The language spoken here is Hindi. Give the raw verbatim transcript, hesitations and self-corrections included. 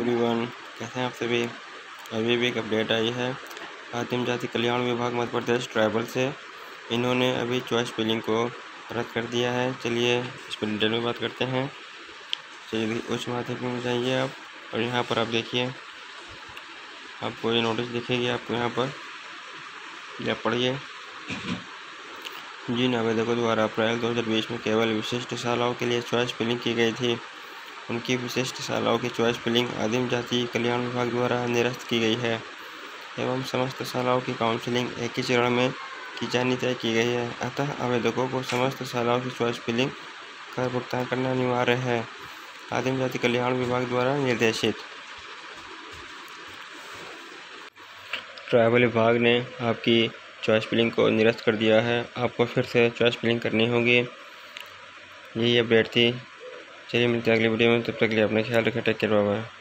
एवरीवन, कैसे हैं आप सभी। अभी भी एक अपडेट आई है आदिम जाति कल्याण विभाग मध्य प्रदेश ट्राइबल से। इन्होंने अभी चॉइस फिलिंग को रद्द कर दिया है। चलिए इस पर डिटेल में बात करते हैं। चलिए उच्च माध्यमिक में जाइए आप, और यहाँ पर आप देखिए, आपको ये नोटिस दिखेगी। आपको यहाँ पर या पढ़िए, जिन आवेदकों द्वारा अप्रैल दो हज़ार बीस में केवल विशिष्ट शालाओं के लिए चॉइस फिलिंग की गई थी, उनकी विशिष्ट शालाओं की चॉइस फिलिंग आदिम जाति कल्याण विभाग द्वारा निरस्त की गई है एवं समस्त शालाओं की काउंसलिंग एक ही चरण में की जानी तय की गई है। अतः आवेदकों को समस्त शालाओं की चॉइस फिलिंग का भुगतान करना अनिवार्य है, आदिम जाति कल्याण विभाग द्वारा निर्देशित। ट्राइबल विभाग ने आपकी चॉइस फिलिंग को निरस्त कर दिया है। आपको फिर से चॉइस फिलिंग करनी होगी। यही अपडेट थी। चलिए मिलते हैं अगली वीडियो में, तब तक के लिए अपना ख्याल रखें। Take care, bye bye.